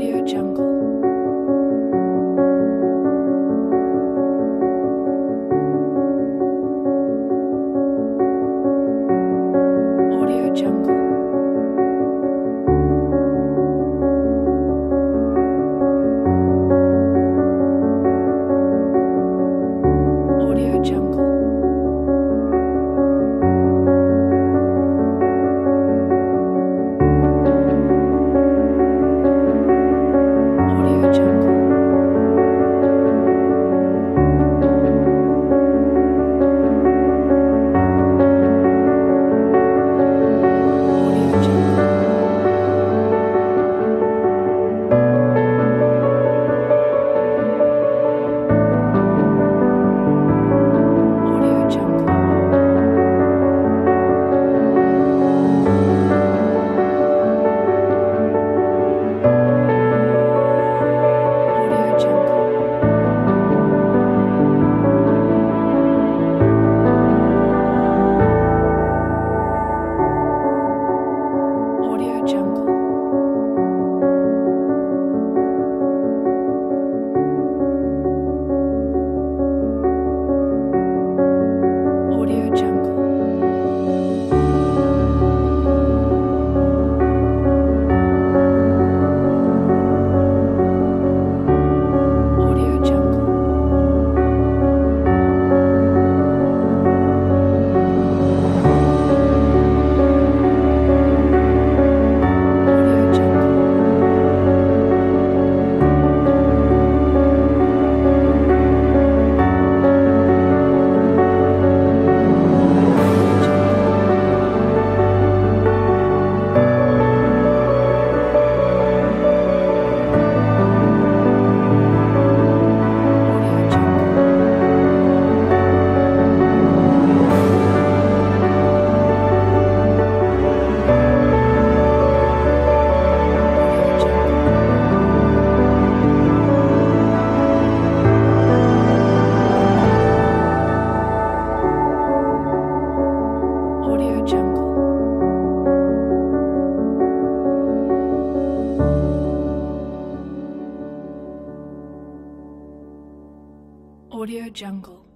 Audiojungle. Audiojungle.